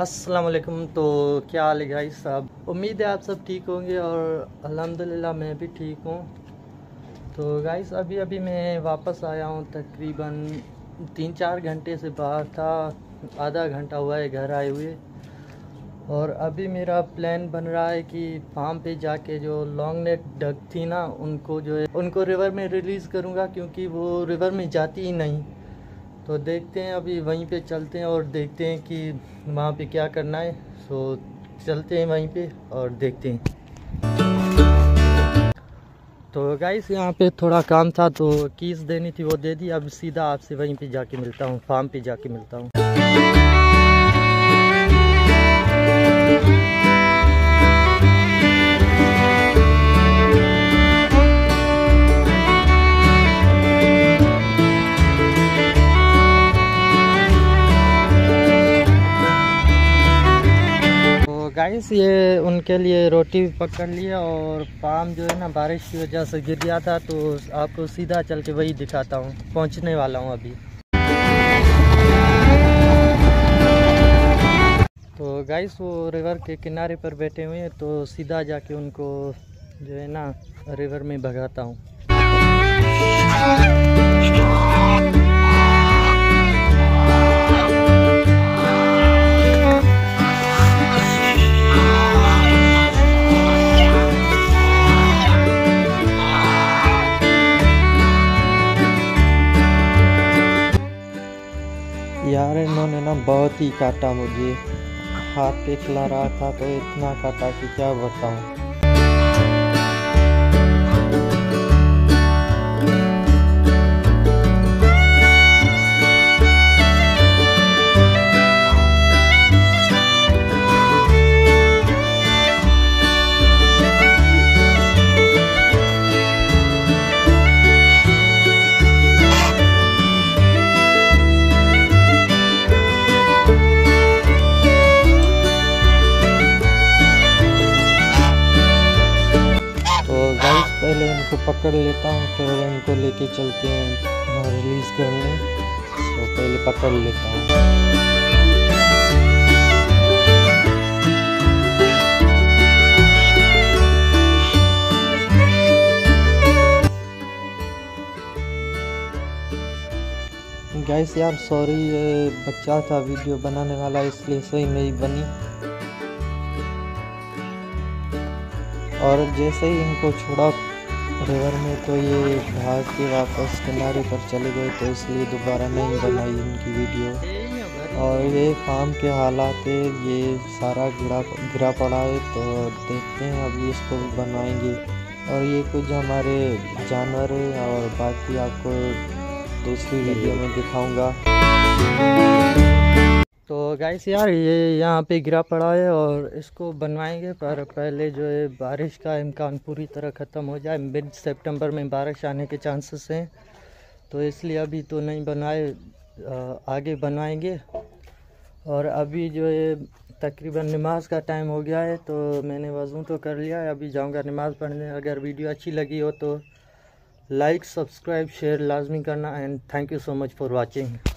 अस्सलाम वालेकुम। तो क्या हाल है गाइस साहब, उम्मीद है आप सब ठीक होंगे और अल्हम्दुलिल्लाह मैं भी ठीक हूँ। तो गाइस अभी अभी मैं वापस आया हूँ, तकरीबन 3-4 घंटे से बाहर था, आधा घंटा हुआ है घर आए हुए। और अभी मेरा प्लान बन रहा है कि फार्म पे जाके जो लॉन्ग नेक डक थी ना उनको जो है उनको रिवर में रिलीज़ करूँगा, क्योंकि वो रिवर में जाती ही नहीं। तो देखते हैं, अभी वहीं पे चलते हैं और देखते हैं कि वहाँ पे क्या करना है। सो चलते हैं वहीं पे और देखते हैं। तो गाइस यहाँ पे थोड़ा काम था तो कीस देनी थी, वो दे दी। अब सीधा आपसे वहीं पे जाके मिलता हूँ, फार्म पे जाके मिलता हूँ। गाइस ये उनके लिए रोटी भी पकड़ लिया और पाम जो है ना बारिश की वजह से गिर गया था, तो आपको सीधा चल के वही दिखाता हूँ, पहुँचने वाला हूँ अभी। तो गाइस वो रिवर के किनारे पर बैठे हुए हैं, तो सीधा जाके उनको जो है ना रिवर में भगाता हूँ। यार इन्होंने ना बहुत ही काटा, मुझे हाथ पे खिला रहा था तो इतना काटा कि क्या पहले इनको पकड़ लेता हूँ, फिर इनको लेके चलते हैं रिलीज़ करने। तो पहले पकड़ लेता हूँ। गाइस यार सॉरी, बच्चा था वीडियो बनाने वाला, इसलिए सही नहीं बनी। और जैसे ही इनको छोड़ा रिवर में तो ये भाग के वापस किनारे पर चले गए, तो इसलिए दोबारा नहीं बनाई इनकी वीडियो। और ये फार्म के हालात है, ये सारा गिरा पड़ा है, तो देखते हैं अभी इसको बनाएंगे। और ये कुछ हमारे जानवर है और बाकी आपको दूसरी वीडियो में दिखाऊंगा। तो गाइस यार ये यहाँ पे गिरा पड़ा है और इसको बनवाएंगे, पर पहले जो है बारिश का इम्कान पूरी तरह ख़त्म हो जाए। मिड सितंबर में बारिश आने के चांसेस हैं, तो इसलिए अभी तो नहीं बनाए, आगे बनाएंगे। और अभी जो है तकरीबन नमाज का टाइम हो गया है, तो मैंने वज़ू तो कर लिया है, अभी जाऊँगा नमाज़ पढ़ने। अगर वीडियो अच्छी लगी हो तो लाइक, सब्सक्राइब, शेयर लाजमी करना। And thank you so much for watching.